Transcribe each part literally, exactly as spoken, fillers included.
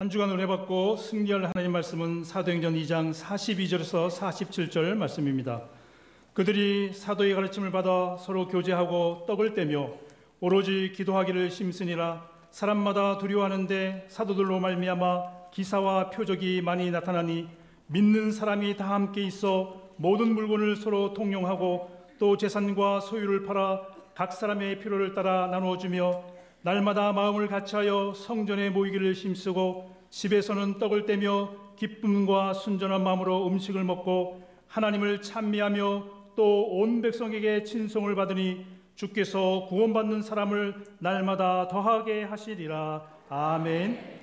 한 주간을 해봤고 승리할 하나님 말씀은 사도행전 이장 사십이절에서 사십칠절 말씀입니다. 그들이 사도의 가르침을 받아 서로 교제하고 떡을 떼며 오로지 기도하기를 심쓰니라. 사람마다 두려워하는데 사도들로 말미암아 기사와 표적이 많이 나타나니 믿는 사람이 다 함께 있어 모든 물건을 서로 통용하고 또 재산과 소유를 팔아 각 사람의 필요를 따라 나누어주며 날마다 마음을 같이하여 성전에 모이기를 힘쓰고 집에서는 떡을 떼며 기쁨과 순전한 마음으로 음식을 먹고 하나님을 찬미하며 또 온 백성에게 친송을 받으니 주께서 구원받는 사람을 날마다 더하게 하시리라. 아멘.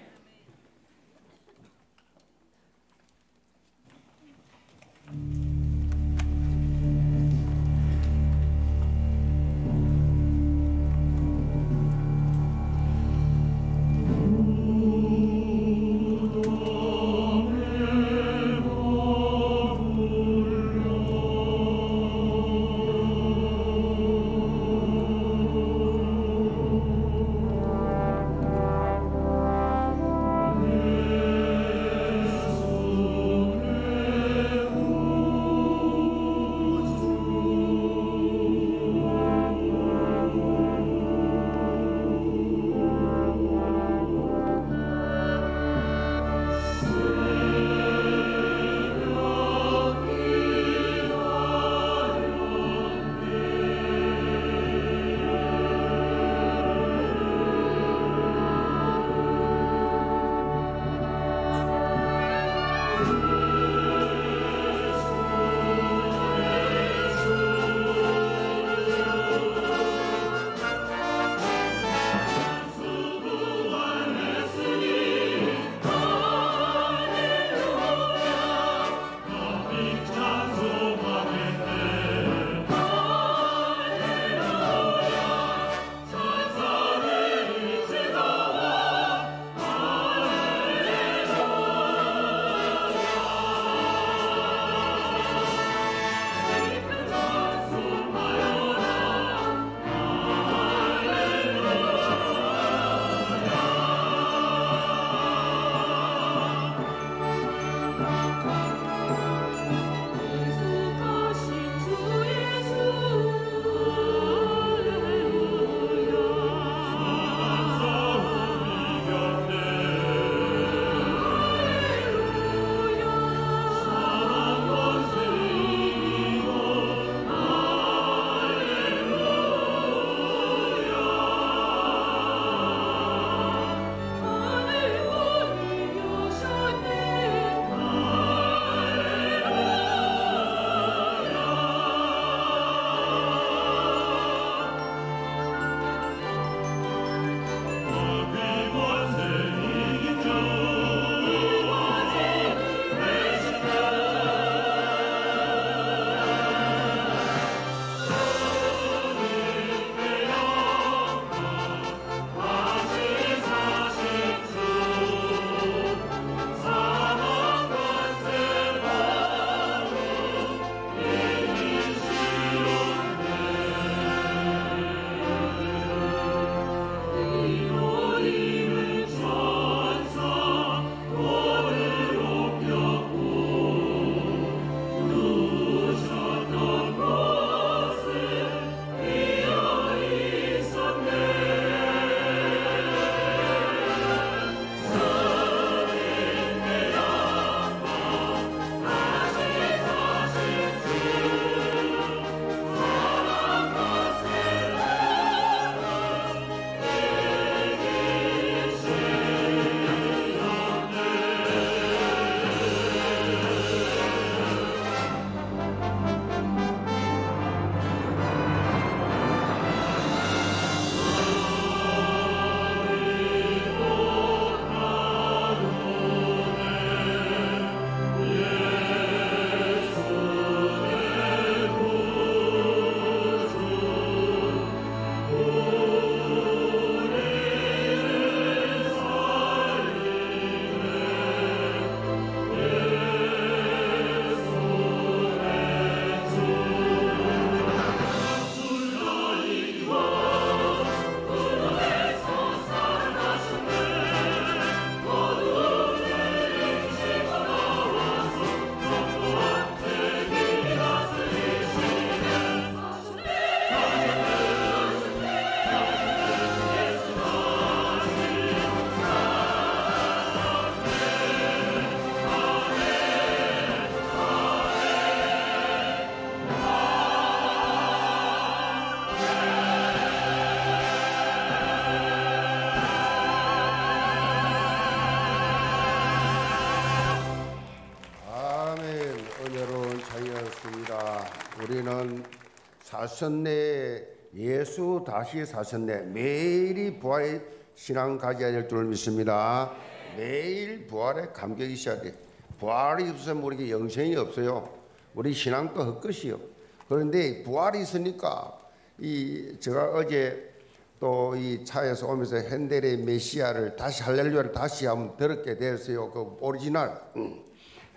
사셨네, 예수 다시 사셨네. 매일이 부활의 신앙 가져야 될 줄 믿습니다. 매일 부활의 감격이 있어야 돼. 부활이 없으면 우리에게 영생이 없어요. 우리 신앙도 헛것이요. 그런데 부활이 있으니까 이 제가 어제 또 이 차에서 오면서 핸델의 메시아를 다시 할렐루야를 다시 한번 들었게 됐어요. 그 오리지널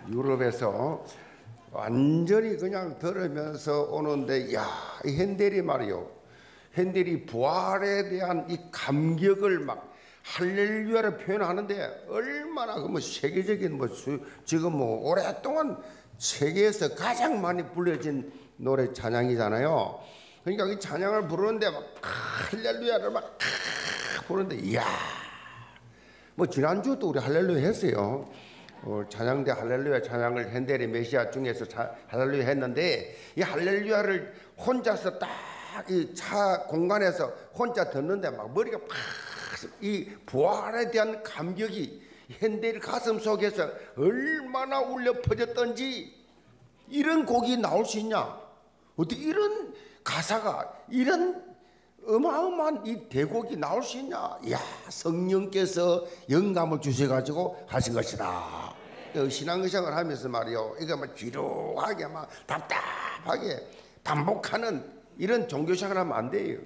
유럽에서 완전히 그냥 들으면서 오는데, 야, 이 핸델이 말이요, 핸델이 부활에 대한 이 감격을 막 할렐루야를 표현하는데 얼마나 그 뭐 세계적인 뭐 수, 지금 뭐 오랫동안 세계에서 가장 많이 불려진 노래 찬양이잖아요. 그러니까 이 찬양을 부르는데 막 할렐루야를 막 부르는데, 이야, 뭐 지난주도 우리 할렐루야 했어요. 어, 찬양대 할렐루야 찬양을 핸델의 메시아 중에서 자, 할렐루야 했는데, 이 할렐루야를 혼자서 딱 이 차 공간에서 혼자 듣는데 막 머리가 팍, 이 부활에 대한 감격이 핸델의 가슴 속에서 얼마나 울려 퍼졌던지. 이런 곡이 나올 수 있냐? 어떻게 이런 가사가, 이런 어마어마한 이 대곡이 나올 수 있냐? 이야, 성령께서 영감을 주셔가지고 하신 것이다. 신앙생활을 하면서 말이요, 이거 막 지루하게 막 답답하게 반복하는 이런 종교생활 하면 안 돼요.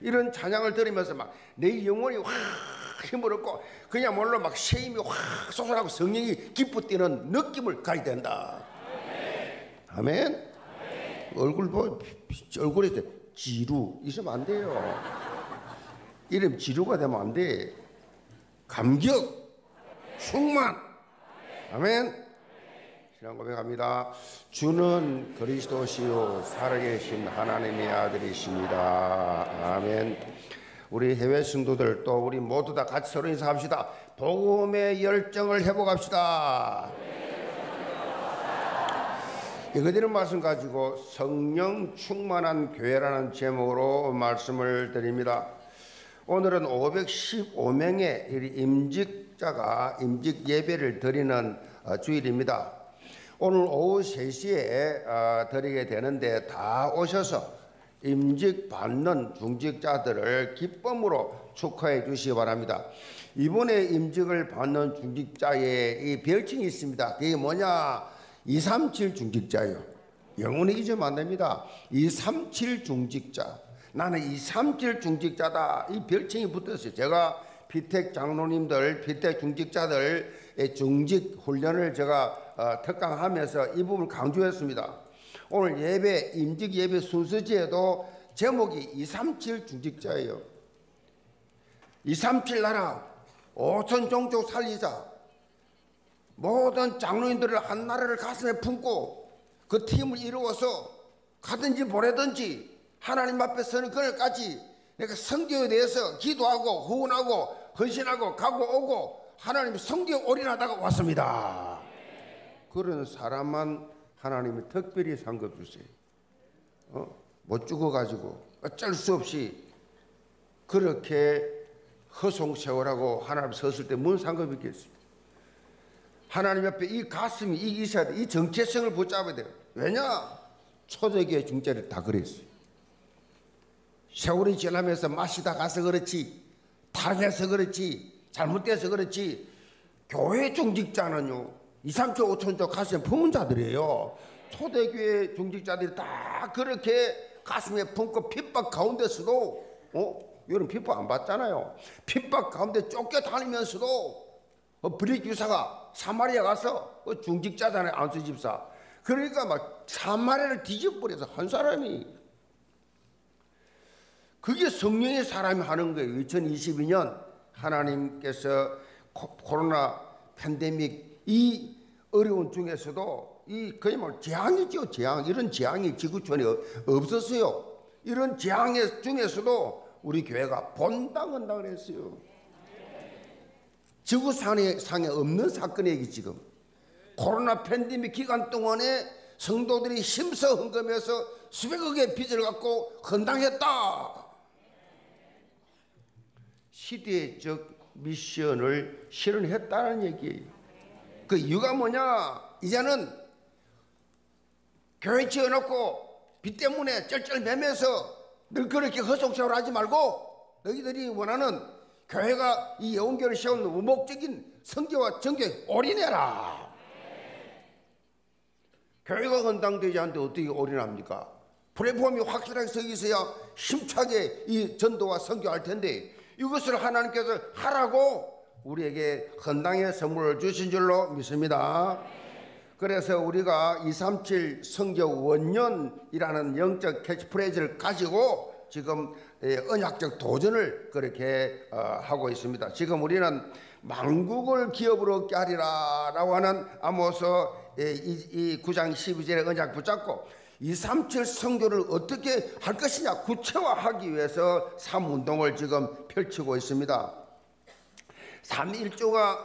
이런 찬양을 들으면서 막 내 영혼이 확 힘을 얻고 그냥 몰라 막 새 힘이 확 솟아나고 성령이 기뻐 뛰는 느낌을 가져야 된다. 아멘. 얼굴 보, 얼굴에 지루 있으면 안 돼요. 이러면 지루가 되면 안 돼. 감격, 충만. 아멘. 신앙 고백합니다. 주는 그리스도시요 살아계신 하나님의 아들이십니다. 아멘. 우리 해외 성도들 또 우리 모두 다 같이 서로 인사합시다. 복음의 열정을 회복합시다. 이거대로 말씀 가지고 성령 충만한 교회라는 제목으로 말씀을 드립니다. 오늘은 오백십오 명의 임직자가 임직 예배를 드리는 주일입니다. 오늘 오후 세 시에 드리게 되는데, 다 오셔서 임직 받는 중직자들을 기쁨으로 축하해 주시기 바랍니다. 이번에 임직을 받는 중직자의 이 별칭이 있습니다. 그게 뭐냐? 이삼칠 중직자예요. 영원히 잊으면 안 됩니다. 이삼칠 중직자. 나는 이삼칠 중직자다. 이 별칭이 붙었어요. 제가 피택 장로님들, 피택 중직자들의 중직 훈련을 제가 특강하면서 이 부분을 강조했습니다. 오늘 예배, 임직 예배 순서지에도 제목이 이삼칠 중직자예요. 이삼칠 나라, 오천 종족 살리자. 모든 장로인들을 한 나라를 가슴에 품고 그 팀을 이루어서 가든지 보내든지 하나님 앞에 서는 그날까지 내가 성교에 대해서 기도하고 후원하고 헌신하고 가고 오고 하나님 성교에 올인하다가 왔습니다. 그런 사람만 하나님이 특별히 상급 주세요. 어? 못 죽어가지고 어쩔 수 없이 그렇게 허송세월하고 하나님 섰을 때 뭔 상급이 있겠습니까? 하나님 옆에 이 가슴이 이 있어야 돼. 이 정체성을 붙잡아야 돼요. 왜냐? 초대교회 중재를 다 그랬어요. 세월이 지나면서 맛이 다 가서 그렇지, 타락해서 그렇지, 잘못돼서 그렇지, 교회 중직자는요 이삼조 오천조 가슴에 품은 자들이에요. 초대교회 중직자들이 다 그렇게 가슴에 품고 핍박 가운데서도, 어? 요즘 핍박 안 받잖아요. 핍박 가운데 쫓겨다니면서도 어, 브릭 유사가 사마리아 가서 어, 중직자잖아요. 안수 집사. 그러니까 막 사마리아를 뒤집어버려서 한 사람이. 그게 성령의 사람이 하는 거예요. 이천이십이 년 하나님께서 코, 코로나 팬데믹 이 어려운 중에서도 이 거의 뭐 재앙이죠. 재앙. 이런 재앙이 지구촌에 없었어요. 이런 재앙 중에서도 우리 교회가 본당헌당을 했어요. 지구상에 없는 사건이기 지금 코로나 팬데믹 기간 동안에 성도들이 힘써 헌금해서 수백억의 빚을 갖고 헌당했다. 시대적 미션을 실현했다는 얘기예요. 그 이유가 뭐냐? 이제는 교회 지어놓고 빚 때문에 쩔쩔매면서 늘 그렇게 헛소리를 하지 말고 너희들이 원하는 교회가 이 예원교를 세운 우목적인 성교와 정교에 올인해라. 네. 교회가 헌당되지 않는데 어떻게 올인합니까? 플랫폼이 확실하게 서 있어야 힘차게 이 전도와 선교할 텐데 이것을 하나님께서 하라고 우리에게 헌당의 선물을 주신 줄로 믿습니다. 그래서 우리가 이삼칠 선교 원년이라는 영적 캐치프레이즈를 가지고 지금 언약적 도전을 그렇게 하고 있습니다. 지금 우리는 만국을 기업으로 얻게 하리라 라고 하는 아모스 구 장 십이 절의 언약 붙잡고 이삼칠 선교를 어떻게 할 것이냐 구체화하기 위해서 삼운동을 지금 펼치고 있습니다. 삼일조가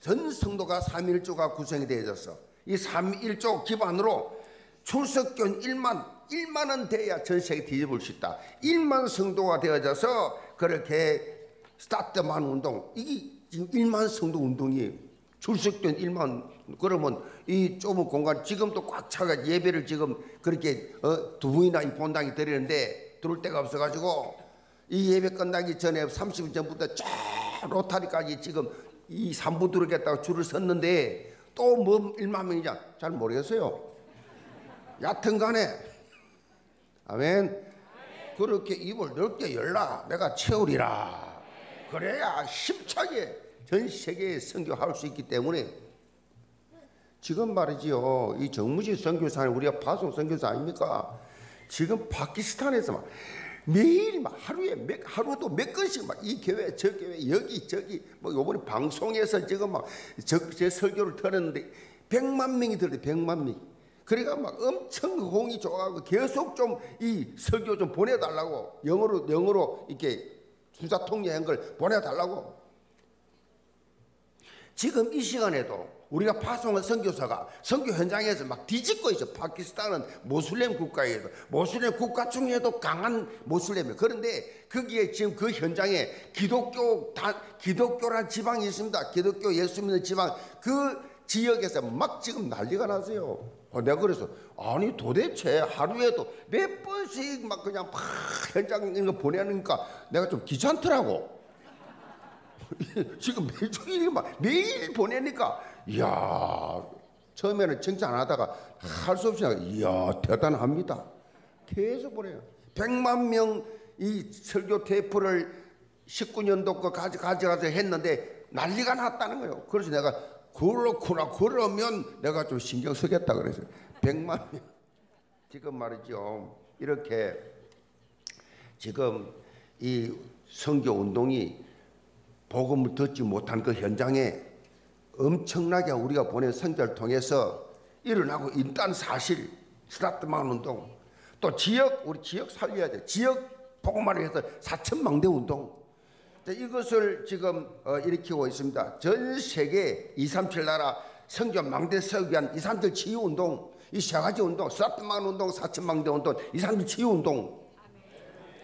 전 성도가 삼일조가 구성이 되어졌어. 이 삼일조 기반으로 출석견 일만, 일만은 돼야 전 세계 뒤집을 수 있다. 일만 성도가 되어져서 그렇게 스타트만 운동, 이게 지금 일만 성도 운동이에요. 출석된 일만, 그러면 이 좁은 공간 지금도 꽉 차가 예배를 지금 그렇게 어, 두 분이나 이 본당이 드리는데 들을 데가 없어가지고 이 예배 끝나기 전에 삼십 분 전부터 쫙 로타리까지 지금 이 삼 부 들어겠다고 줄을 섰는데 또 뭐 일만 명이냐? 잘 모르겠어요. 얕은 간에. 아멘. 그렇게 입을 넓게 열라. 내가 채우리라. 그래야 힘차게 전 세계에 선교할 수 있기 때문에 지금 말이지요. 이 정무직 선교사는 우리가 파송 선교사 아닙니까? 지금 파키스탄에서 막 매일 막 하루에 몇, 하루도 몇 건씩 막 이 교회 저 교회 여기 저기 뭐 요번에 방송에서 지금 막 저, 제 설교를 들었는데 백만 명이 들었대. 백만 명. 그러니까 막 엄청 공이 좋아하고 계속 좀 이 설교 좀 보내달라고 영어로 영어로 이렇게 수사 통역한 걸 보내달라고. 지금 이 시간에도 우리가 파송한 선교사가 선교 현장에서 막 뒤집고 있어. 파키스탄은 모슬렘 국가에도 모슬렘 국가 중에도 강한 모슬렘이에요. 그런데 거기에 지금 그 현장에 기독교 단 기독교란 지방이 있습니다. 기독교 예수 믿는 지방 그 지역에서 막 지금 난리가 났어요. 아, 내가 그래서 아니 도대체 하루에도 몇 번씩 막 그냥 막 현장 이런 거 보내니까 내가 좀 귀찮더라고. 지금 매주일 막 매일 보내니까 이야 처음에는 칭찬 안 하다가 할 수 없이 이야 대단합니다. 계속 보내요. 백만 명 이 설교 테이프를 십구 년도 거까지 가져가서 했는데 난리가 났다는 거예요. 그래서 내가 그렇구나 그러면 내가 좀 신경 쓰겠다 그래서 백만 명 지금 말이죠. 이렇게 지금 이 선교 운동이 복음을 듣지 못한 그 현장에 엄청나게 우리가 보낸 선교를 통해서 일어나고 일단 사실 스타트만 운동 또 지역 우리 지역 살려야 돼. 지역 복음만을 위해서 사천망대 운동 이것을 지금 일으키고 있습니다. 전 세계 이삼칠 나라 선교망대 세우기 위한 이삼칠 치유운동 이 세 가지 운동 스타트만 운동 사천망대 운동 이삼칠 치유운동.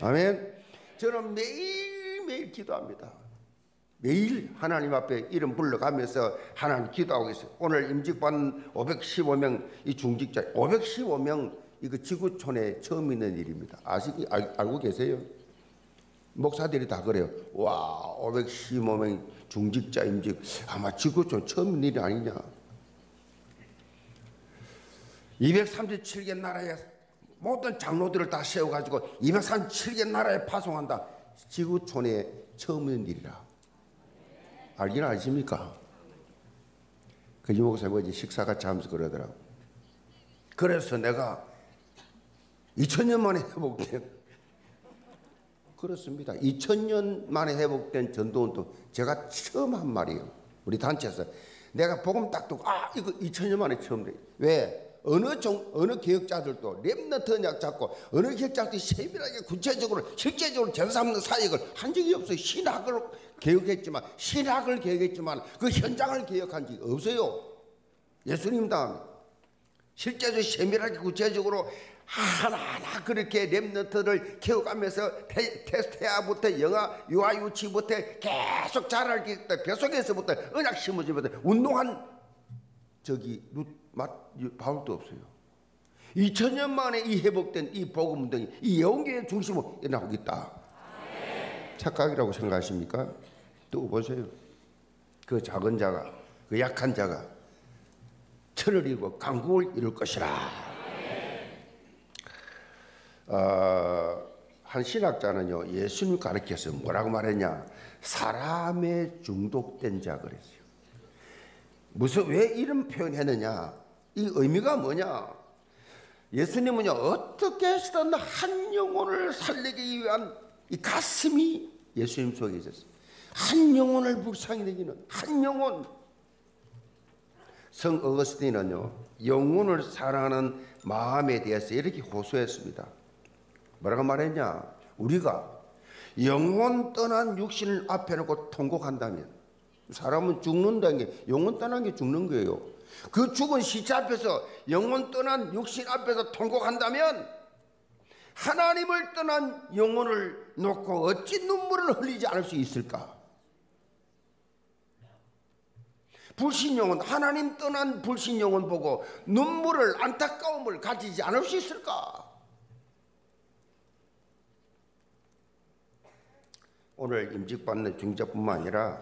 아멘. 저는 매일매일 기도합니다. 매일 하나님 앞에 이름 불러가면서 하나님 기도하고 있어요. 오늘 임직받은 오백십오 명 이 중직자 오백십오 명 이거 지구촌에 처음 있는 일입니다. 아시, 알, 알고 계세요? 목사들이 다 그래요. 와 오백십오 명 중직자 임직 아마 지구촌 처음 있는 일이 아니냐. 이백삼십칠 개 나라에 모든 장로들을 다 세워가지고 이백삼십칠 개 나라에 파송한다. 지구촌에 처음 있는 일이라. 알긴 아십니까? 그 유목사님이 식사같이 하면서 그러더라고. 그래서 내가 이천 년 만에 회복된 그렇습니다. 이천 년 만에 회복된 전도운동 제가 처음 한 말이에요. 우리 단체에서 내가 복음 딱 두고 아 이거 이천 년 만에 처음 돼. 왜? 어느 종 어느 개혁자들도 렘넌트 언약 잡고 어느 개혁자들이 세밀하게 구체적으로 실제적으로 제삼 사역을 한 적이 없어요. 신학을 개혁했지만 신학을 개혁했지만 그 현장을 개혁한 적이 없어요. 예수님 다음 실제적으로 세밀하게 구체적으로 하나하나 그렇게 렘넌트를 개혁하면서 태아부터 영아 유아유치부터 계속 자랄기 뱃속에서부터 언약 심어지면서 운동한 저기 룻, 맛, 바울도 없어요. 이천 년 만에 이 회복된 이 복음운동이 이 예언계의 중심으로 일어나고 있다. 네. 착각이라고 생각하십니까? 또 보세요. 그 작은 자가, 그 약한 자가 철을 이루고 강국을 이룰 것이라. 네. 어, 한 신학자는요, 예수님 가르쳐서 뭐라고 말했냐, 사람에 중독된 자 그랬어요. 무슨, 왜 이런 표현했느냐, 이 의미가 뭐냐, 예수님은요 어떻게 해서든 한 영혼을 살리기 위한 이 가슴이 예수님 속에 있었어요. 한 영혼을 불쌍히 여기는 한 영혼. 성 어거스틴은요 영혼을 사랑하는 마음에 대해서 이렇게 호소했습니다. 뭐라고 말했냐, 우리가 영혼 떠난 육신을 앞에 놓고 통곡한다면, 사람은 죽는다는 게 영혼 떠난 게 죽는 거예요. 그 죽은 시체 앞에서, 영혼 떠난 육신 앞에서 통곡한다면 하나님을 떠난 영혼을 놓고 어찌 눈물을 흘리지 않을 수 있을까? 불신영혼, 하나님 떠난 불신영혼 보고 눈물을, 안타까움을 가지지 않을 수 있을까? 오늘 임직받는 중직뿐만 아니라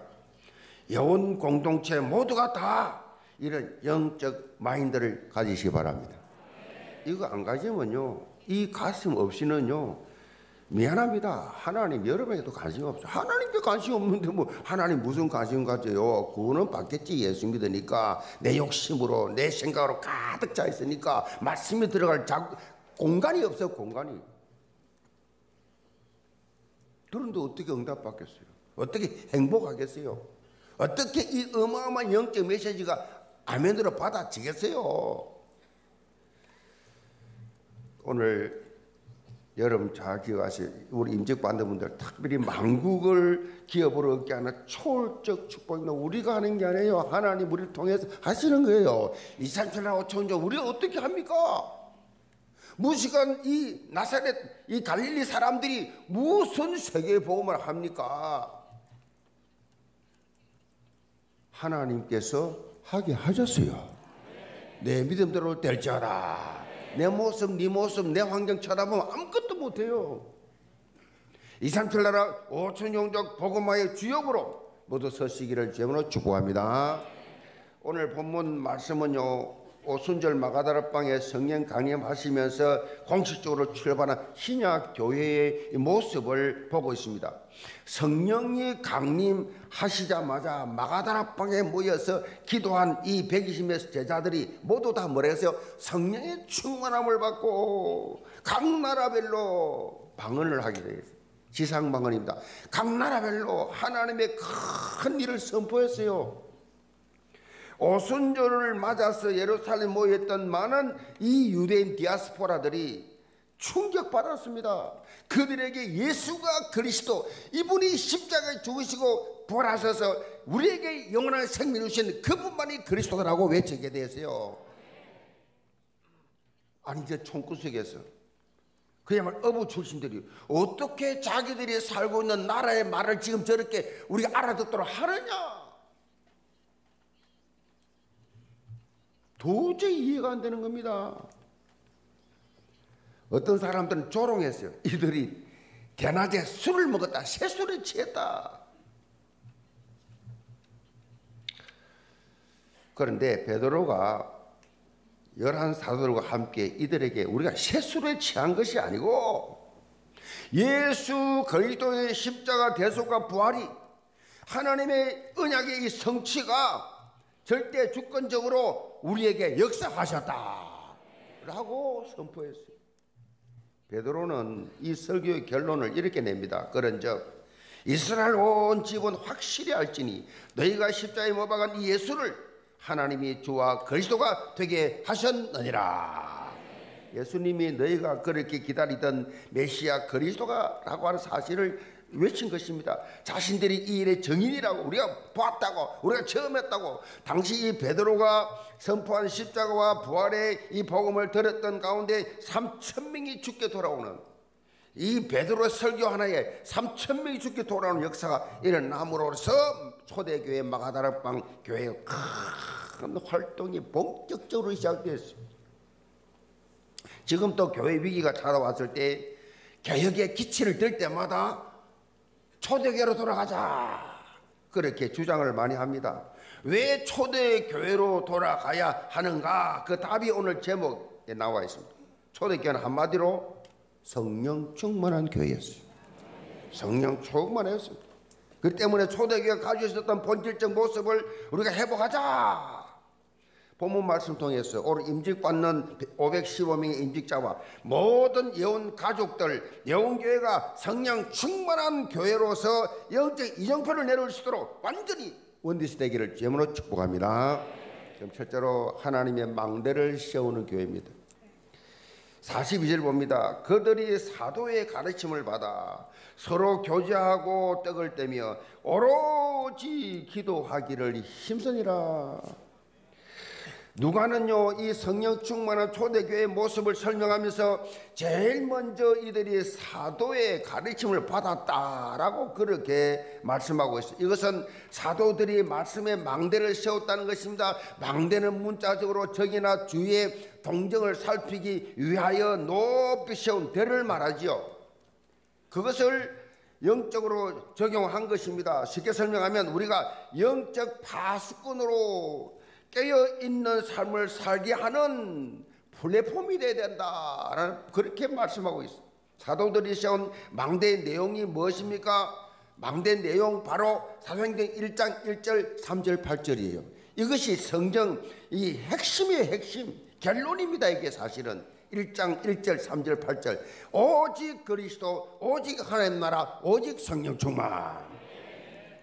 예원 공동체 모두가 다 이런 영적 마인드를 가지시기 바랍니다. 이거 안 가지면요, 이 가슴 없이는요, 미안합니다, 하나님 여러분에게도 관심 없어요. 하나님께 관심 없는데 뭐 하나님 무슨 관심 가져요. 구원은 받겠지, 예수 믿으니까. 내 욕심으로, 내 생각으로 가득 차 있으니까 말씀이 들어갈 자, 공간이 없어요, 공간이. 그런데 어떻게 응답받겠어요? 어떻게 행복하겠어요? 어떻게 이 어마어마한 영적 메시지가 아멘으로 받아지겠어요? 오늘 여러분 잘 기억하세요. 우리 임직받는 분들 특별히 만국을 기업으로 얻게 하는 초월적 축복입니다. 우리가 하는 게 아니에요. 하나님 우리를 통해서 하시는 거예요. 이삼천만 오천조 우리가 어떻게 합니까? 무식한 이 나사렛, 이 갈릴리 사람들이 무슨 세계 복음을 합니까? 하나님께서 하게 하셨어요. 내 믿음대로 될지어다. 내 모습, 네 모습, 내 환경 쳐다보면 아무것도 못해요. 이삼천나라 오천영적 복음화의 주역으로 모두 서시기를 제문으로 축복합니다. 오늘 본문 말씀은요, 오순절 마가다락방에 성령 강림하시면서 공식적으로 출발한 신약 교회의 모습을 보고 있습니다. 성령이 강림하시자마자 마가다락방에 모여서 기도한 이 백이십 명의 제자들이 모두 다 뭐랬어요? 성령의 충만함을 받고 각 나라별로 방언을 하게 되었어요. 지상 방언입니다. 각 나라별로 하나님의 큰 일을 선포했어요. 오순절을 맞아서 예루살렘 모였던 많은 이 유대인 디아스포라들이 충격받았습니다. 그들에게 예수가 그리스도, 이분이 십자가에 죽으시고 부활하셔서 우리에게 영원한 생명을 주신 그분만이 그리스도라고 외치게 되었어요. 아니, 이제 총구석에서 그야말로 어부 출신들이 어떻게 자기들이 살고 있는 나라의 말을 지금 저렇게 우리가 알아듣도록 하느냐, 도저히 이해가 안 되는 겁니다. 어떤 사람들은 조롱했어요. 이들이 대낮에 술을 먹었다, 새술에 취했다. 그런데 베드로가 열한 사도들과 함께 이들에게 우리가 새술에 취한 것이 아니고 예수 그리스도의 십자가 대속과 부활이 하나님의 언약의 이 성취가 절대 주권적으로 우리에게 역사하셨다라고 선포했어요. 베드로는 이 설교의 결론을 이렇게 냅니다. 그런즉 이스라엘 온 집은 확실히 알지니 너희가 십자에 못 박은 이 예수를 하나님이 주와 그리스도가 되게 하셨느니라. 예수님이 너희가 그렇게 기다리던 메시아 그리스도가라고 하는 사실을 외친 것입니다. 자신들이 이 일의 증인이라고, 우리가 보았다고, 우리가 체험했다고. 당시 이 베드로가 선포한 십자가와 부활의 이 복음을 들었던 가운데 삼천 명이 죽게 돌아오는, 이 베드로의 설교 하나에 삼천 명이 죽게 돌아오는 역사가 일어남으로써 초대교회 마가다락방 교회의 큰 활동이 본격적으로 시작되었습니다. 지금 또 교회 위기가 찾아왔을 때 개혁의 기치를 들 때마다 초대교회로 돌아가자, 그렇게 주장을 많이 합니다. 왜 초대교회로 돌아가야 하는가, 그 답이 오늘 제목에 나와 있습니다. 초대교회는 한마디로 성령 충만한 교회였어요. 성령 충만했습니다. 그 때문에 초대교회가 가지고 있었던 본질적 모습을 우리가 회복하자. 본문 말씀 통해서 오늘 임직받는 오백십오 명의 임직자와 모든 예원 가족들, 예원교회가 성령 충만한 교회로서 영적 이정표를 내려올 수 있도록 완전히 원디스되기를 제문으로 축복합니다. 그럼 첫째로 하나님의 망대를 세우는 교회입니다. 사십이 절 봅니다. 그들이 사도의 가르침을 받아 서로 교제하고 떡을 떼며 오로지 기도하기를 힘쓰니라. 누가는요, 이 성령 충만한 초대교회의 모습을 설명하면서 제일 먼저 이들이 사도의 가르침을 받았다라고 그렇게 말씀하고 있어요. 이것은 사도들이 말씀에 망대를 세웠다는 것입니다. 망대는 문자적으로 적이나 주위의 동정을 살피기 위하여 높이 세운 대를 말하지요. 그것을 영적으로 적용한 것입니다. 쉽게 설명하면 우리가 영적 파수꾼으로 깨어있는 삶을 살게 하는 플랫폼이 돼야 된다, 그렇게 말씀하고 있어요. 사도들이 세운 망대의 내용이 무엇입니까? 망대의 내용 바로 사도행전 일 장 일 절 삼 절 팔 절이에요 이것이 성경 이 핵심이에요. 핵심 결론입니다. 이게 사실은 일 장 일 절 삼 절 팔 절 오직 그리스도, 오직 하나님 나라, 오직 성령 충만,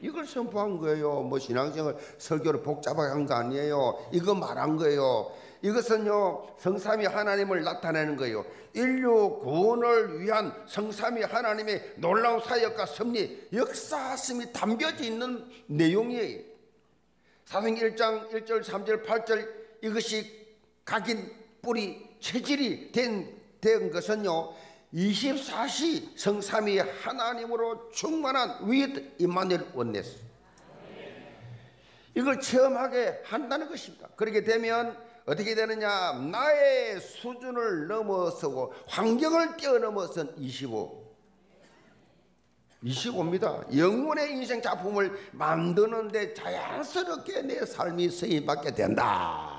이걸 선포한 거예요. 뭐 신앙생활 설교를 복잡하게 한 거 아니에요. 이거 말한 거예요. 이것은요, 성삼위 하나님을 나타내는 거예요. 인류 구원을 위한 성삼위 하나님의 놀라운 사역과 섭리, 역사심이 담겨져 있는 내용이에요. 사도행전 일 장 일 절 삼 절 팔 절 이것이 각인 뿌리 체질이 된, 된 것은요, 이십사 시 성삼위 하나님으로 충만한 with Emmanuel oneness, 이걸 체험하게 한다는 것입니다. 그렇게 되면 어떻게 되느냐, 나의 수준을 넘어서고 환경을 뛰어넘어선 이십오 이십오입니다 영혼의 인생 작품을 만드는데 자연스럽게 내 삶이 쓰임받게 된다.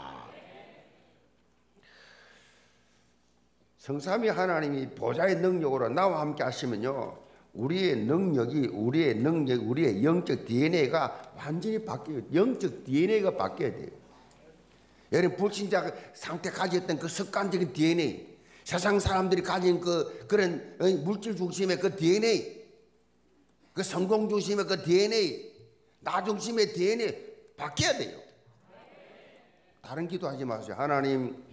성삼위 하나님이 보좌의 능력으로 나와 함께 하시면요, 우리의 능력이, 우리의 능력, 우리의 영적 디엔에이가 완전히 바뀌어요. 영적 디엔에이가 바뀌어야 돼요. 여러분, 불신자 상태 가졌던 그 습관적인 디엔에이, 세상 사람들이 가진 그 그런 물질 중심의 그 디엔에이, 그 성공 중심의 그 디엔에이, 나 중심의 디엔에이 바뀌어야 돼요. 다른 기도하지 마세요. 하나님,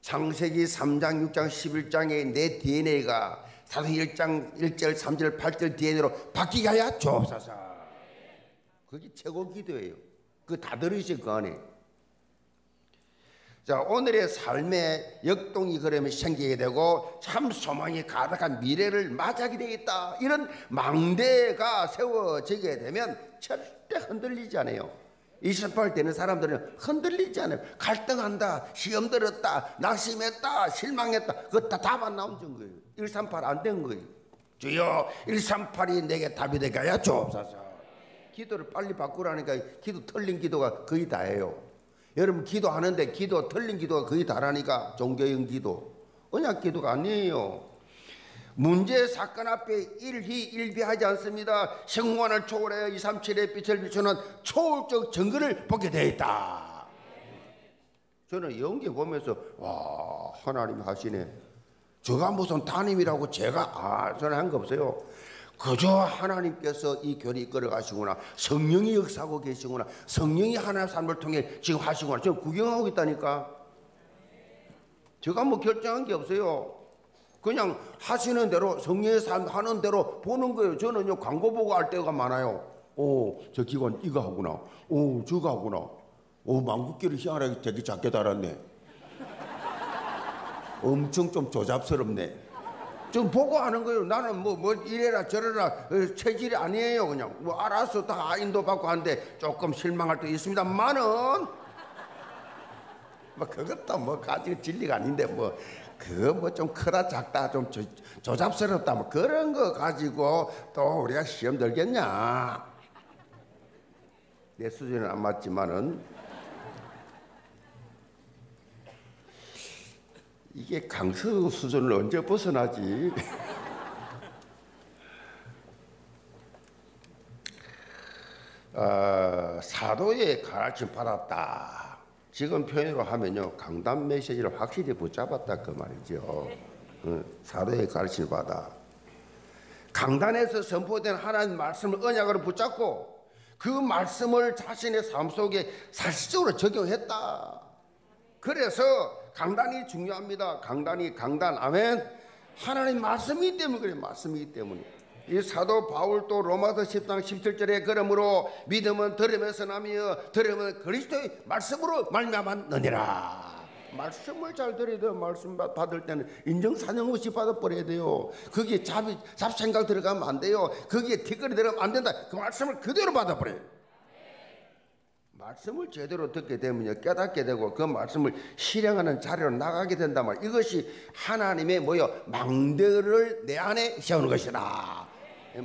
창세기 삼 장 육 장 십일 장의 내 디엔에이가 사도행전 일 장 일 절 삼 절 팔 절 디엔에이로 바뀌게 하여 주옵소서. 그게 최고 기도예요. 그거 다 들으실 거 아니에요. 자, 오늘의 삶의 역동이 그러면 생기게 되고 참 소망이 가득한 미래를 맞이하게 되겠다, 이런 망대가 세워지게 되면 절대 흔들리지 않아요. 이십팔 되는 사람들은 흔들리지 않아요. 갈등한다, 시험 들었다, 낙심했다, 실망했다, 그거 다 답 안 나온 증거예요. 일삼팔 안 된 거예요. 주여, 일삼팔이 내게 답이 되게 하여 주옵소서. 기도를 빨리 바꾸라니까 기도 틀린 기도가 거의 다예요. 여러분, 기도하는데 기도 틀린 기도가 거의 다라니까 종교형 기도, 언약 기도가 아니에요. 문제, 사건 앞에 일희일비하지 않습니다. 성공을 초월하여 이백삼십칠의 빛을 비추는 초월적 증거를 보게 되어 있다. 저는 영계 보면서 와, 하나님 하시네. 저가 무슨 담임이라고 제가 아, 저는 한 거 없어요. 그저 하나님께서 이 교리 이끌어 가시구나, 성령이 역사하고 계시구나, 성령이 하나님의 삶을 통해 지금 하시구나, 지금 구경하고 있다니까. 제가 뭐 결정한 게 없어요. 그냥 하시는 대로, 성령의 삶 하는 대로 보는 거예요. 저는요, 광고 보고 할 때가 많아요. 오, 저 기관 이거 하구나. 오, 저거 하구나. 오, 망국기를 희한하게 되게 작게 달았네. 엄청 좀 조잡스럽네. 좀 보고 하는 거예요. 나는 뭐, 뭐 이래라 저래라 체질이 아니에요. 그냥 뭐 알아서 다 인도받고 하는데 조금 실망할 때 있습니다만은 뭐 그것도 뭐 가지고 진리가 아닌데 뭐 그 뭐 좀 크다 작다 좀 조, 조잡스럽다 뭐 그런 거 가지고 또 우리가 시험 들겠냐. 내 수준은 안 맞지만은 이게 강서 수준을 언제 벗어나지? 어, 사도의 가르침 받았다. 지금 표현으로 하면요, 강단 메시지를 확실히 붙잡았다 그 말이죠. 응, 사도의 가르침을 받아. 강단에서 선포된 하나님 말씀을 언약으로 붙잡고 그 말씀을 자신의 삶 속에 사실적으로 적용했다. 그래서 강단이 중요합니다. 강단이 강단, 아멘. 하나님 말씀이기 때문에 그래, 말씀이기 때문에. 이 사도 바울도 로마서 십 장 십칠 절에 그러므로 믿음은 들으면서 나며 들으면 그리스도의 말씀으로 말미암았느니라. 말씀을 잘 들어야 돼요. 말씀 받을 때는 인정사정 없이 받아버려야 돼요. 거기에 잡, 잡생각 들어가면 안 돼요. 거기에 티끌이 들어가면 안 된다. 그 말씀을 그대로 받아버려요. 말씀을 제대로 듣게 되면 깨닫게 되고 그 말씀을 실행하는 자리로 나가게 된단 말이에요. 이것이 하나님의 뭐요? 망대를 내 안에 세우는 것이다.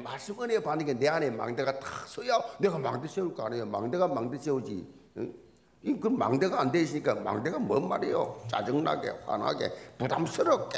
말씀 은혜에 받는 게 내 안에 망대가 탁 서야 내가 망대 세울 거 아니에요. 망대가 망대 세우지. 그 망대가 안 돼 있으니까 망대가 뭔 말이에요? 짜증나게, 화나게, 부담스럽게,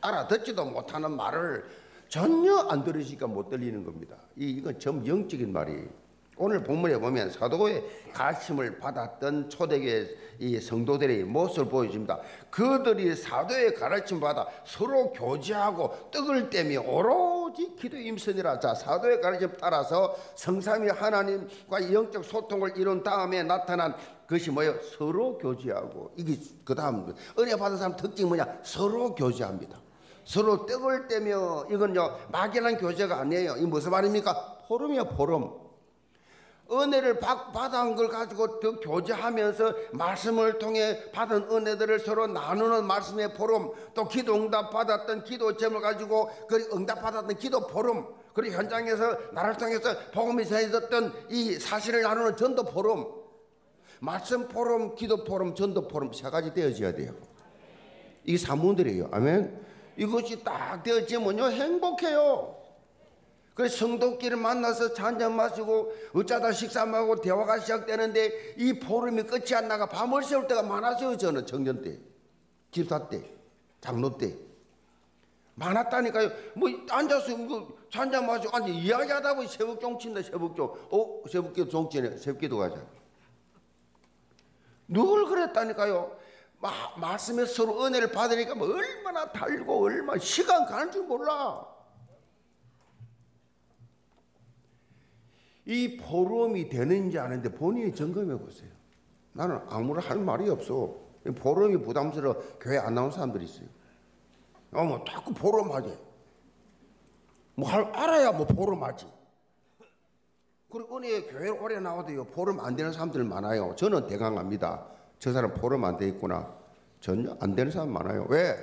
알아듣지도 못하는 말을 전혀 안 들으시니까 못 들리는 겁니다. 이, 이건 전 영적인 말이에요. 오늘 본문에 보면 사도의 가르침을 받았던 초대교회 이 성도들의 모습을 보여줍니다. 그들이 사도의 가르침 받아 서로 교제하고 떡을 떼며 오로지 기도 임선이라. 자, 사도의 가르침 따라서 성삼위 하나님과 영적 소통을 이룬 다음에 나타난 그것이 뭐예요? 서로 교제하고. 이게 그 다음 은혜 받은 사람 특징이 뭐냐? 서로 교제합니다. 서로 떡을 떼며. 이건요 막연한 교제가 아니에요. 이 무슨 말입니까? 포럼이야, 포럼. 은혜를 받은 걸 가지고 더 교제하면서 말씀을 통해 받은 은혜들을 서로 나누는 말씀의 포럼, 또 기도 응답 받았던 기도 제목을 가지고 그 응답 받았던 기도 포럼, 그리고 현장에서 나를 통해서 복음이 전해졌던 이 사실을 나누는 전도 포럼, 말씀 포럼, 기도 포럼, 전도 포럼 세 가지 되어져야 돼요. 이게 사문들이에요. 아멘. 이것이 딱 되어지면요 행복해요. 그래서 성도끼리 만나서 잔잔 마시고 어쩌다 식사하고 대화가 시작되는데 이 포럼이 끝이 안 나가 밤을 새울 때가 많았어요. 저는 청년 때, 집사 때, 장로 때 많았다니까요. 뭐 앉아서 뭐 잔잔 마시고 앉아 이야기하다 보니 새벽종 친다. 새벽종. 어? 새벽기도 종치네. 새벽기도 가자. 늘 그랬다니까요. 마, 말씀에 서로 은혜를 받으니까 뭐 얼마나 달고 얼마나 시간 가는 줄 몰라. 이 포럼이 되는지 아는데 본인이 점검해 보세요. 나는 아무런 할 말이 없어. 포럼이 부담스러워 교회 안 나온 사람들이 있어요. 어, 뭐 자꾸 포럼하지. 뭐 할, 알아야 뭐 포럼하지. 그리고 은혜 교회 오래 나와도요 포럼 안 되는 사람들 많아요. 저는 대강 압니다. 저 사람 포럼 안 돼 있구나. 전혀 안 되는 사람 많아요. 왜?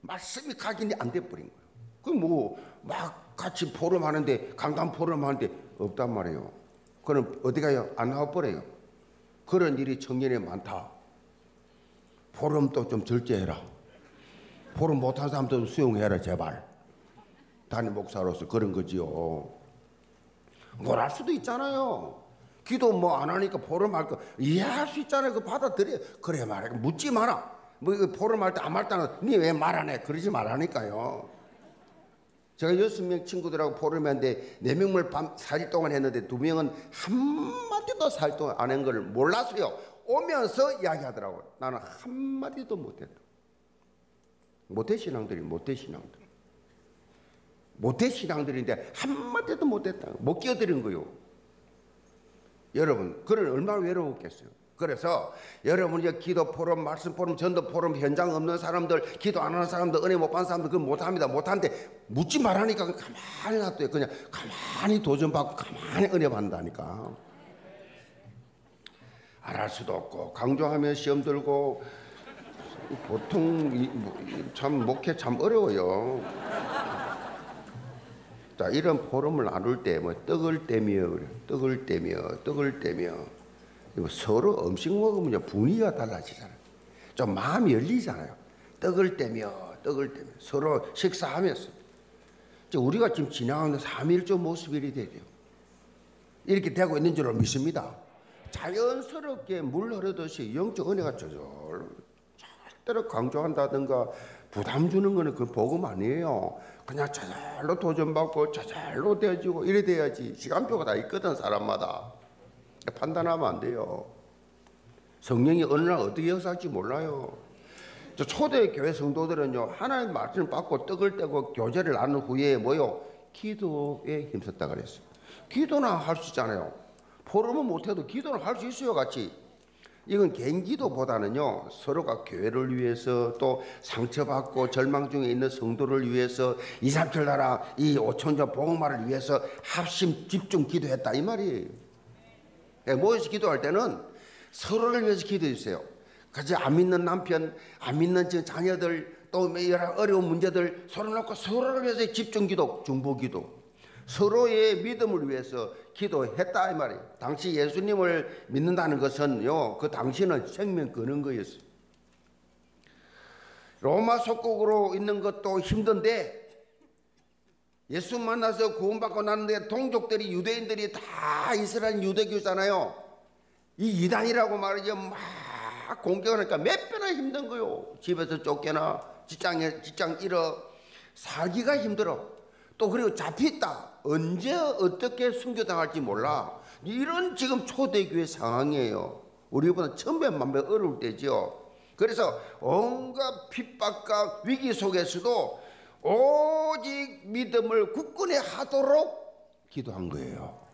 말씀이 각인이 안 돼 버린 거예요. 그 뭐 막 같이 포럼 하는데 강단 포럼 하는데 없단 말이에요. 그럼 어디 가요? 안 나와버려요. 그런 일이 청년에 많다. 포럼도 좀 절제해라. 포럼 못한 사람도 수용해라 제발. 단임 목사로서 그런 거지요. 뭐랄 수도 있잖아요. 기도 뭐 안 하니까 포럼 할 거 이해할 수 있잖아요. 그거 받아들여. 그래 말해. 묻지 마라. 뭐 이거 포럼 할 때 아무 말도 안 하고 니 왜 말 안 해? 그러지 말라니까요. 제가 여섯 명 친구들하고 포럼했는데 네 명을 밤 사 일 동안 했는데 두 명은 한마디도 사 일 동안 안 한 걸 몰랐어요. 오면서 이야기하더라고요. 나는 한마디도 못했다. 못해 신앙들이 못해 신앙들. 못해 신앙들인데 한마디도 못했다. 못 끼어드린 거요. 여러분 그건 얼마나 외로웠겠어요. 그래서 여러분 이제 기도 포럼, 말씀 포럼, 전도 포럼, 현장 없는 사람들, 기도 안 하는 사람들, 은혜 못 받는 사람들 그거 못합니다. 못하는데 묻지 말라니까 가만히 놔둬요. 그냥 가만히 도전 받고 가만히 은혜 받는다니까. 안 할 수도 없고 강조하면 시험 들고 보통 참 목회 참 어려워요. 자, 이런 포럼을 나눌 때 뭐 떡을 떼며 떡을 떼며 떡을 떼며 서로 음식 먹으면 분위기가 달라지잖아요. 좀 마음이 열리잖아요. 떡을 떼며 떡을 떼며 서로 식사하면서 우리가 지금 진행하는 삼 일조 모습이 되죠. 이렇게 되고 있는 줄로 믿습니다. 자연스럽게 물 흐르듯이 영적 은혜가 저절로 절대로 강조한다든가 부담 주는 거는 그 복음 아니에요. 그냥 저절로 도전받고 저절로 되어지고 이래 돼야지. 시간표가 다 있거든. 사람마다 판단하면 안 돼요. 성령이 어느 날 어떻게 역사할지 몰라요. 저 초대교회 성도들은요, 하나님 말씀을 받고 떡을 떼고 교제를 나눈 후에 뭐요? 기도에 힘썼다 그랬어요. 기도나 할 수 있잖아요. 포럼은 못해도 기도를 할 수 있어요. 같이. 이건 개인 기도보다는요, 서로가 교회를 위해서 또 상처받고 절망 중에 있는 성도를 위해서 이삼천 나라 이 오천조 복음화를 위해서 합심 집중 기도했다 이 말이에요. 모여서 기도할 때는 서로를 위해서 기도해 주세요. 그치? 안 믿는 남편, 안 믿는 자녀들, 또 여러 어려운 문제들 서로 놓고 서로를 위해서 집중 기도, 중보 기도, 서로의 믿음을 위해서 기도했다 이 말이에요. 당시 예수님을 믿는다는 것은요, 그 당시는 생명 거는 거였어요. 로마 속국으로 있는 것도 힘든데 예수 만나서 구원받고 났는데 동족들이 유대인들이 다 이스라엘 유대교잖아요. 이 이단이라고 말이죠. 막 공격하니까 몇 배나 힘든 거요. 집에서 쫓겨나, 직장에 직장 잃어, 살기가 힘들어. 또 그리고 잡혔다. 언제 어떻게 순교당할지 몰라. 이런 지금 초대교회 상황이에요. 우리보다 천배만배 어려울 때죠. 그래서 온갖 핍박과 위기 속에서도 오직 믿음을 굳건히 하도록 기도한 거예요.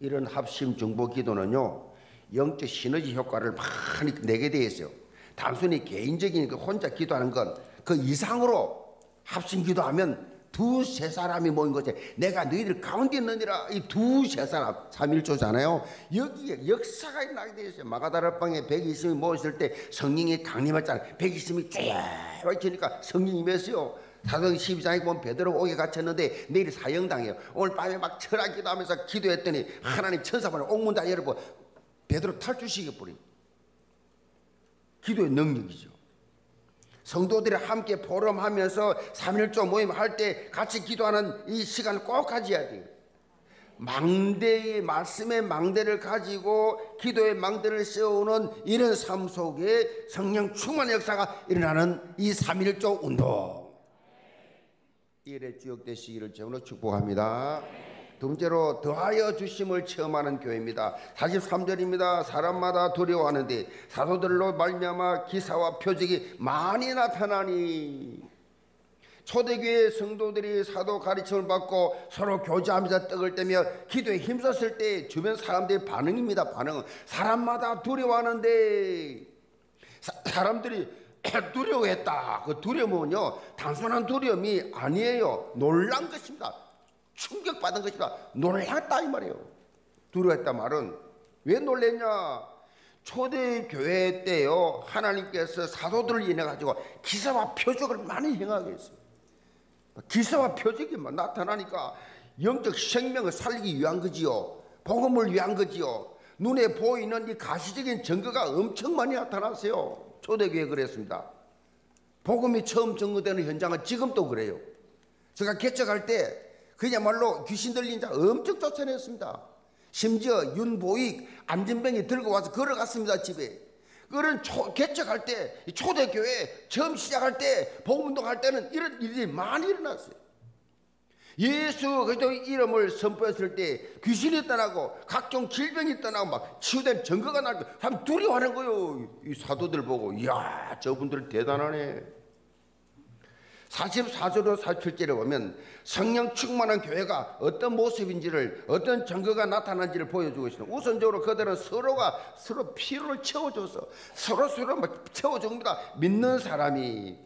이런 합심 중보 기도는요, 영적 시너지 효과를 많이 내게 되어 있어요. 단순히 개인적인 그 혼자 기도하는 건 그 이상으로 합심 기도하면 두세 사람이 모인 것이 내가 너희들 가운데 있느니라. 이 두세 사람 삼 일조잖아요. 여기에 역사가 일어나게 되어 있어요. 마가다락방에 백이십이 모였을 때 성령이 강림했잖아요. 백이십이 쫙 외치니까 성령이 임했어요. 사도행전 십이 장에 보면 베드로가 옥에 갇혔는데 내일 사형당해요. 오늘 밤에 막 철학 기도하면서 기도했더니 하나님 천사분을 옥문 다 열고 베드로 탈출시켜버린 기도의 능력이죠. 성도들이 함께 포럼하면서 삼 일조 모임 할 때 같이 기도하는 이 시간을 꼭 가져야 돼요. 망대의 말씀의 망대를 가지고 기도의 망대를 세우는 이런 삶 속에 성령 충만 역사가 일어나는 이 삼 일조 운동, 일에 주역되시기를 제물로 축복합니다. 두 번째로 더하여 주심을 체험하는 교회입니다. 사십삼 절입니다. 사람마다 두려워하는데 사도들로 말미암아 기사와 표적이 많이 나타나니. 초대교회 성도들이 사도 가르침을 받고 서로 교제하면서 떡을 떼며 기도에 힘썼을 때 주변 사람들의 반응입니다. 반응은 사람마다 두려워하는데, 사, 사람들이 두려워했다. 그 두려움은요, 단순한 두려움이 아니에요. 놀란 것입니다. 충격받은 것이다. 놀랐다 이 말이에요. 두려웠다 말은 왜 놀랬냐? 초대교회 때요, 하나님께서 사도들을 인해 가지고 기사와 표적을 많이 행하게 했어요. 기사와 표적이 막 나타나니까 영적 생명을 살리기 위한 거지요. 복음을 위한 거지요. 눈에 보이는 이 가시적인 증거가 엄청 많이 나타났어요. 초대교회 그랬습니다. 복음이 처음 증거되는 현장은 지금도 그래요. 제가 개척할 때 그야말로 귀신 들린 자 엄청 쫓아냈습니다. 심지어 윤보익, 안진병이 들고 와서 걸어갔습니다. 집에. 그런 초, 개척할 때, 초대교회 처음 시작할 때, 복음운동할 때는 이런 일이 많이 일어났어요. 예수 그리스도의 이름을 선포했을 때 귀신이 떠나고 각종 질병이 떠나고 막 치유된 증거가 나고 사람 두려워하는 거예요. 이 사도들 보고 이야, 저분들 대단하네. 사십사 절로 사십칠 절에 보면 성령 충만한 교회가 어떤 모습인지를, 어떤 증거가 나타난지를 보여주고 있습니다. 우선적으로 그들은 서로가 서로 필요를 채워줘서 서로 서로 막 채워줍니다. 믿는 사람이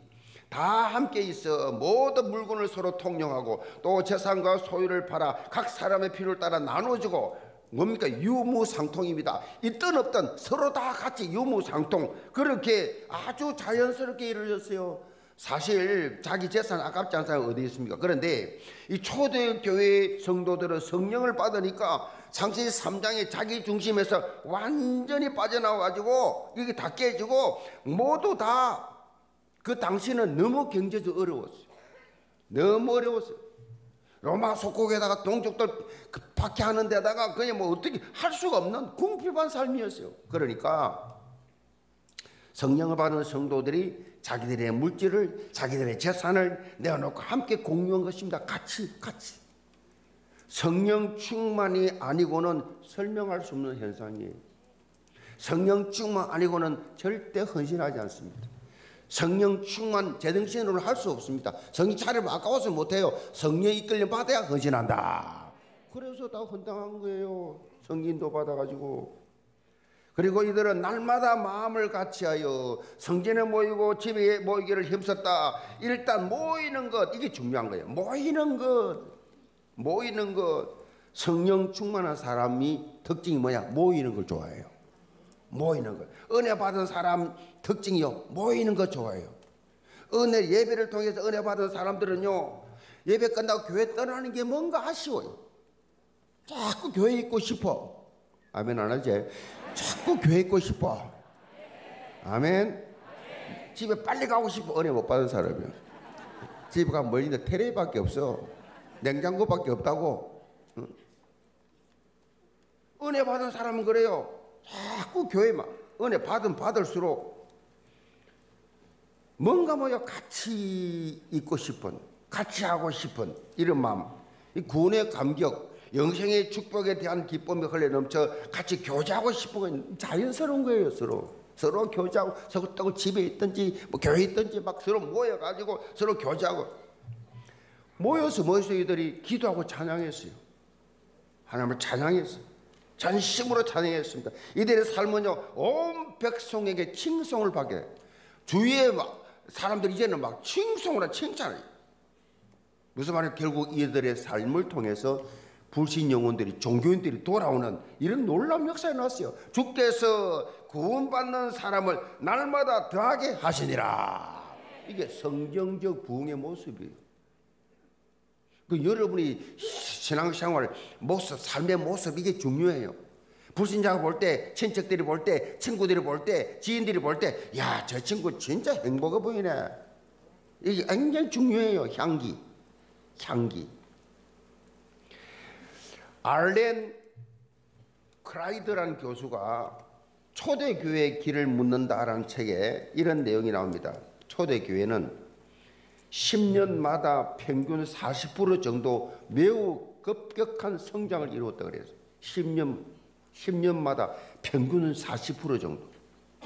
다 함께 있어 모든 물건을 서로 통용하고 또 재산과 소유를 팔아 각 사람의 필요를 따라 나눠주고, 뭡니까? 유무상통입니다. 있든 없든 서로 다 같이 유무상통. 그렇게 아주 자연스럽게 이루어졌어요. 사실 자기 재산 아깝지 않은 사람이 어디 있습니까? 그런데 이 초대교회 성도들은 성령을 받으니까 창세기 삼 장에 자기 중심에서 완전히 빠져나와가지고 이게 다 깨지고 모두 다 그 당시는 너무 경제적으로 어려웠어요. 너무 어려웠어요. 로마 속국에다가 동족들 박해하는 데다가 그냥 뭐 어떻게 할 수가 없는 궁핍한 삶이었어요. 그러니까 성령을 받은 성도들이 자기들의 물질을 자기들의 재산을 내어놓고 함께 공유한 것입니다. 같이 같이. 성령 충만이 아니고는 설명할 수 없는 현상이에요. 성령 충만 아니고는 절대 헌신하지 않습니다. 성령 충만 제정신으로는 할 수 없습니다. 성령 차리면 아까워서 못해요. 성령 이끌림 받아야 헌신한다. 그래서 다 헌당한 거예요. 성인도 받아가지고. 그리고 이들은 날마다 마음을 같이하여 성전에 모이고 집에 모이기를 힘썼다. 일단 모이는 것, 이게 중요한 거예요. 모이는 것, 모이는 것. 성령 충만한 사람이 특징이 뭐냐? 모이는 걸 좋아해요. 모이는 것. 은혜 받은 사람 특징이요, 모이는 것 좋아해요. 은혜 예배를 통해서 은혜 받은 사람들은요, 예배 끝나고 교회 떠나는 게 뭔가 아쉬워요. 자꾸 교회 있고 싶어. 아멘 안 하지? 자꾸 교회 있고 싶어. 아멘. 집에 빨리 가고 싶어. 은혜 못 받은 사람이요. 집에 가면 멀리는 테레비밖에 없어. 냉장고밖에 없다고. 응? 은혜 받은 사람은 그래요. 자꾸 교회만. 은혜 받은 받을수록 뭔가 뭐야 같이 있고 싶은, 같이 하고 싶은 이런 마음. 이 구원의 감격, 영생의 축복에 대한 기쁨이 흘러넘쳐 같이 교제하고 싶은 건 자연스러운 거예요. 서로 서로 교제하고 서로 또 집에 있든지 뭐 교회에 있든지 막 서로 모여가지고 서로 교제하고 모여서 모여서 이들이 기도하고 찬양했어요. 하나님을 찬양했어요. 전심으로 찬양했습니다. 이들의 삶은요, 온 백성에게 칭송을 받게, 주위에 막 사람들이 이제는 막 칭송을 하고 칭찬을. 무슨 말이에요? 결국 이들의 삶을 통해서 불신 영혼들이, 종교인들이 돌아오는 이런 놀라운 역사에 났어요. 주께서 구원받는 사람을 날마다 더하게 하시니라. 이게 성경적 부흥의 모습이에요. 그 여러분이 신앙생활 모습, 삶의 모습, 이게 중요해요. 불신자가 볼 때, 친척들이 볼 때, 친구들이 볼 때, 지인들이 볼 때, 야, 저 친구 진짜 행복해 보이네. 이게 굉장히 중요해요. 향기, 향기. 알렌 크라이드라는 교수가 초대교회의 길을 묻는다라는 책에 이런 내용이 나옵니다. 초대교회는 십 년마다 평균 사십 퍼센트 정도 매우 급격한 성장을 이루었다고 그래요. 십 년, 십 년마다 평균은 사십 퍼센트 정도.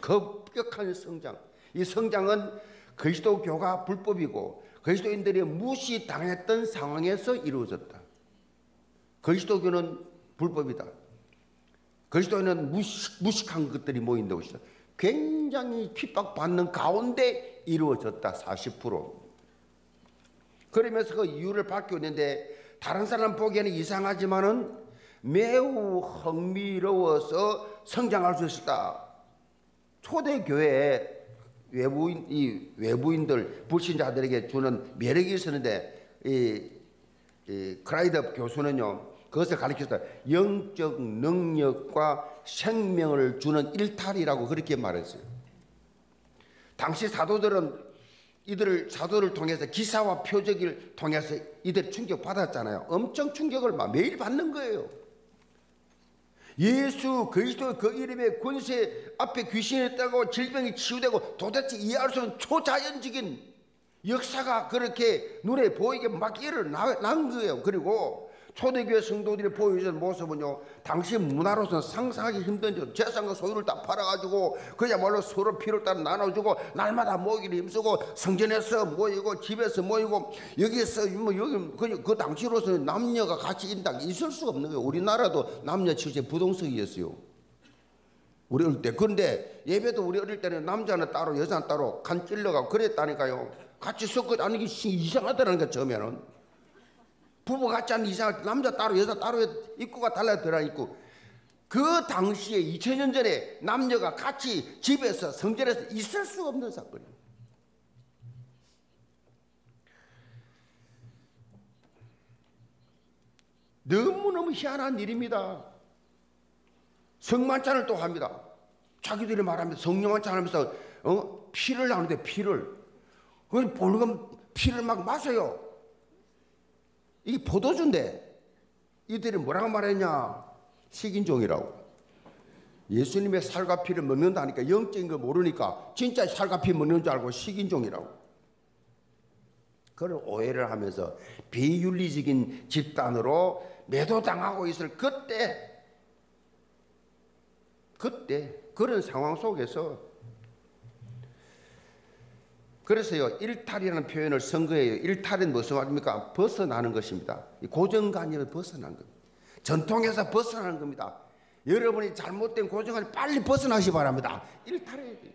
급격한 성장. 이 성장은 그리스도교가 불법이고 그리스도인들이 무시당했던 상황에서 이루어졌다. 그리스도교는 불법이다. 그리스도인은 무식, 무식한 것들이 모인다고 시다. 굉장히 핍박받는 가운데 이루어졌다. 사십 퍼센트. 그러면서 그 이유를 밝혀냈는데, 다른 사람 보기에는 이상하지만은 매우 흥미로워서 성장할 수 있었다. 초대교회 외부인, 이 외부인들, 불신자들에게 주는 매력이 있었는데, 이 이 크라이드 교수는요, 그것을 가르쳤다. 영적 능력과 생명을 주는 일탈이라고 그렇게 말했어요. 당시 사도들은 이들을 사도를 통해서 기사와 표적을 통해서 이들 충격받았잖아요. 엄청 충격을 막 매일 받는 거예요. 예수 그리스도 그 이름의 권세 앞에 귀신이 있다고 질병이 치유되고 도대체 이해할 수 없는 초자연적인 역사가 그렇게 눈에 보이게 막 일어난 거예요. 그리고 초대교회 성도들이 보여준 모습은요, 당시 문화로서는 상상하기 힘든 재산과 소유를 다 팔아가지고 그야말로 서로 필요를 따라 나눠주고 날마다 모이기를 힘쓰고 성전에서 모이고 집에서 모이고 여기서 뭐 여기 그, 그 당시로서는 남녀가 같이 인당 있을 수가 없는 거예요. 우리나라도 남녀 칠세 부동석이었어요. 우리 어릴 때. 그런데 예배도 우리 어릴 때는 남자는 따로 여자는 따로 간 찔러가고 그랬다니까요. 같이 섞어 다니는 게 이상하더라는 거야. 처음에는 부부 같이 하는 이상할, 남자 따로 여자 따로 입구가 달라더라 입구. 그 당시에 이천 년 전에 남녀가 같이 집에서 성전에서 있을 수 없는 사건이에요. 너무너무 희한한 일입니다. 성만찬을 또 합니다. 자기들이 말하면서 성령만찬 하면서 어? 피를 나누는데 피를 그걸 보면 피를 막 마셔요. 이게 포도주인데 이들이 뭐라고 말했냐? 식인종이라고. 예수님의 살과 피를 먹는다니까 영적인 걸 모르니까 진짜 살과 피 먹는 줄 알고 식인종이라고. 그런 오해를 하면서 비윤리적인 집단으로 매도당하고 있을 그때 그때 그런 상황 속에서 그래서요 일탈이라는 표현을 쓴 거예요. 일탈은 무슨 말입니까? 벗어나는 것입니다. 고정관념에 벗어난 겁니다. 전통에서 벗어나는 겁니다. 여러분이 잘못된 고정관념 빨리 벗어나시기 바랍니다. 일탈해야 돼요.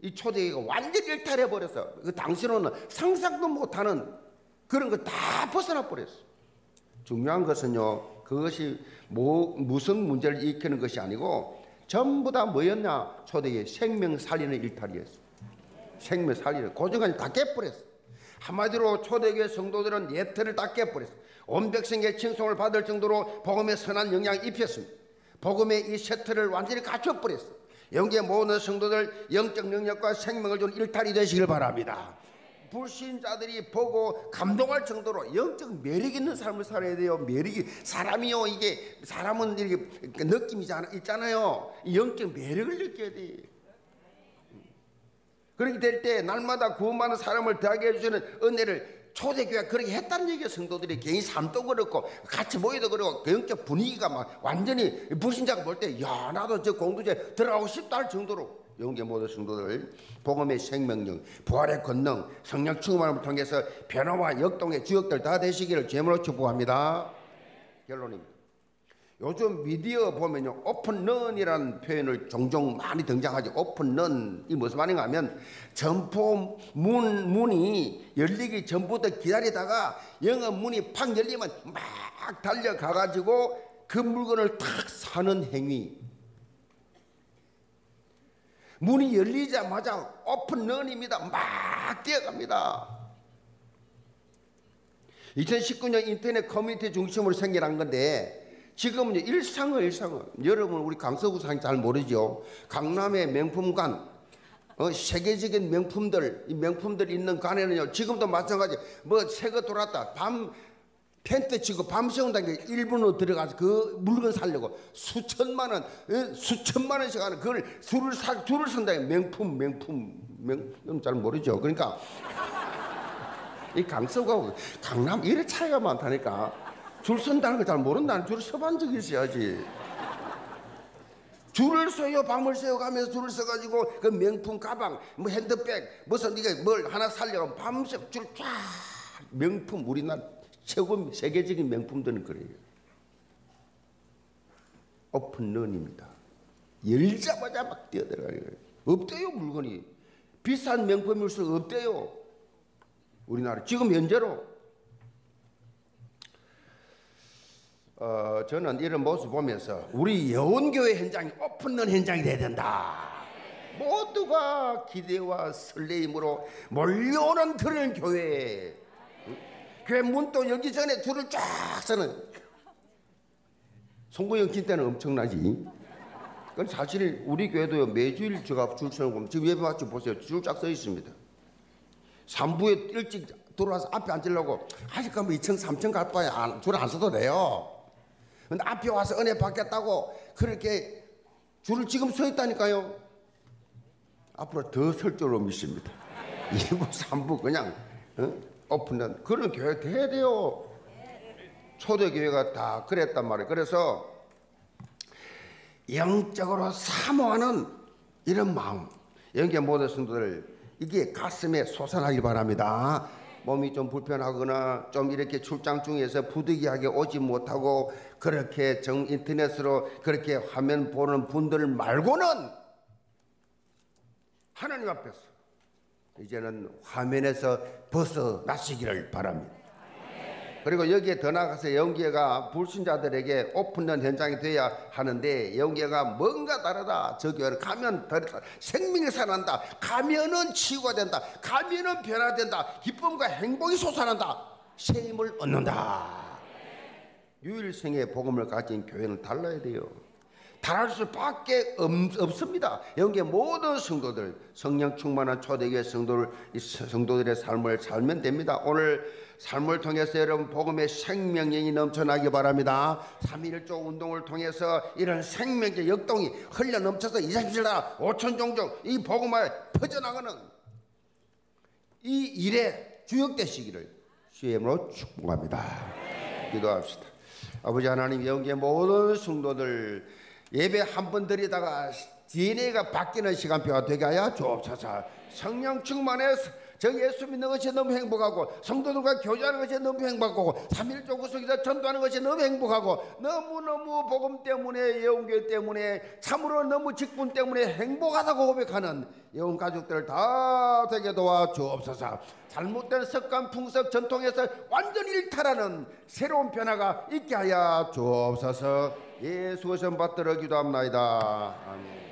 이 초대교회가 완전히 일탈해버려서 그 당시로는 상상도 못하는 그런 거 다 벗어나버렸어요. 중요한 것은요 그것이 뭐, 무슨 문제를 일으키는 것이 아니고 전부 다 뭐였냐? 초대교회 생명 살리는 일탈이었어요. 생명 살리는 고정관념 다 깨버렸어요. 한마디로 초대교회 성도들은 예태를 다 깨버렸어요. 온 백성의 칭송을 받을 정도로 복음의 선한 영향을 입혔습니다. 복음의 이 세트를 완전히 갖춰버렸어요. 영계 모든 성도들 영적 능력과 생명을 준 일탈이 되시길 바랍니다. 불신자들이 보고 감동할 정도로 영적 매력 있는 삶을 살아야 돼요. 매력이 사람이요 이게 사람은 이렇게 느낌이 있잖아요. 영적 매력을 느껴야 돼요. 그렇게 될 때 날마다 구원받는 사람을 대하게 해주시는 은혜를 초대교회가 그렇게 했다는 얘기예요. 성도들이 개인 삶도 그렇고 같이 모여도 그렇고 영적 분위기가 막 완전히 불신자가 볼 때 야 나도 저 공동체 들어가고 싶다 할 정도로 영계 모든 성도들 복음의 생명력, 부활의 권능, 성령 충만을 통해서 변화와 역동의 주역들 다 되시기를 제물로 축복합니다. 결론입니다. 요즘 미디어 보면요 오픈런이라는 표현을 종종 많이 등장하죠. 오픈런이 무슨 말인가 하면 점포 문, 문이 열리기 전부터 기다리다가 영업문이 팍 열리면 막 달려가가지고 그 물건을 탁 사는 행위. 문이 열리자마자 오픈런입니다. 막 뛰어갑니다. 이천십구 년 인터넷 커뮤니티 중심으로 생겨난 건데 지금은 일상어 일상어. 여러분 우리 강서구 사는 잘 모르죠. 강남의 명품관, 어, 세계적인 명품들, 이 명품들 있는 관에는요. 지금도 마찬가지. 뭐 새거 돌았다. 밤 텐트 치고 밤새운다는 게 일본으로 들어가서 그 물건 사려고 수천만 원, 수천만 원씩 하는 그걸 줄을 사 줄을 선다. 명품, 명품, 명품 잘 모르죠. 그러니까 이 강서구하고 강남 이래 차이가 많다니까. 줄 선다는 거 잘 모른다는 줄을 서본 적이 있어야지. 줄을 서요 밤을 새워 가면서 줄을 서가지고 그 명품 가방 뭐 핸드백 무슨 네가 뭘 하나 살려면 밤새 줄 쫙. 명품 우리나라 최고 세계적인 명품들은 그래요. 오픈런입니다. 열자마자 막 뛰어들어가요. 없대요 물건이. 비싼 명품일수록 없대요 우리나라 지금 현재로. 어, 저는 이런 모습 보면서 우리 예원교회 현장이 오픈런 현장이 돼야 된다. 모두가 기대와 설레임으로 몰려오는 그런 교회. 응? 교회 문도 열기 전에 줄을 쫙 서는. 송구영 긴 때는 엄청나지. 그건 사실 우리 교회도 매주일 제가 줄 서는 겁니다. 지금 예배 마치고 보세요. 줄 쫙 서 있습니다. 삼 부에 일찍 들어와서 앞에 앉으려고 아직 가면 이 층 삼 층 갈 바에 줄 안 서도 돼요. 근데 앞에 와서 은혜 받겠다고 그렇게 줄을 지금 서 있다니까요. 앞으로 더 설 줄로 믿습니다. 이 부, 삼 부 그냥 어? 오픈한 그런 교회 돼야 돼요. 초대교회가 다 그랬단 말이에요. 그래서 영적으로 사모하는 이런 마음 영계 모든 성도들 이게 가슴에 솟아나길 바랍니다. 몸이 좀 불편하거나 좀 이렇게 출장 중에서 부득이하게 오지 못하고 그렇게 정 인터넷으로 그렇게 화면 보는 분들 말고는 하나님 앞에서 이제는 화면에서 벗어나시기를 바랍니다. 그리고 여기에 더 나아가서 영계가 불신자들에게 오픈된 현장이 돼야 하는데 영계가 뭔가 다르다. 저 교회를 가면 다르다. 생명이 살아난다. 가면은 치유가 된다. 가면은 변화된다. 기쁨과 행복이 솟아난다. 새 힘을 얻는다. 유일성의 복음을 가진 교회는 달라야 돼요. 달할 수밖에 없습니다. 여기에 모든 성도들, 성령 충만한 초대교회 성도를, 성도들의 삶을 살면 됩니다. 오늘 삶을 통해서 여러분 복음의 생명력이 넘쳐나기 바랍니다. 삼일조 운동을 통해서 이런 생명적 역동이 흘려 넘쳐서 이십칠 나라 오천 종족 이 복음을 퍼져나가는 이 일에 주역되시기를 주의 이름으로 축복합니다. 기도합시다. 아버지 하나님, 여기에 모든 성도들 예배 한 번 드리다가 디엔에이가 바뀌는 시간표가 되게 하여 주옵소서. 성령 충만해 저 예수 믿는 것이 너무 행복하고, 성도들과 교제하는 것이 너무 행복하고, 삼일조 구속에서 전도하는 것이 너무 행복하고, 너무너무 복음 때문에, 예원교회 때문에, 참으로 너무 직분 때문에 행복하다고 고백하는 예원 가족들을 다 되게 도와주옵소서. 잘못된 습관, 풍습, 전통에서 완전히 일탈하는 새로운 변화가 있게 하여 주옵소서. 예수의 선 받들어 기도합니다. 아멘.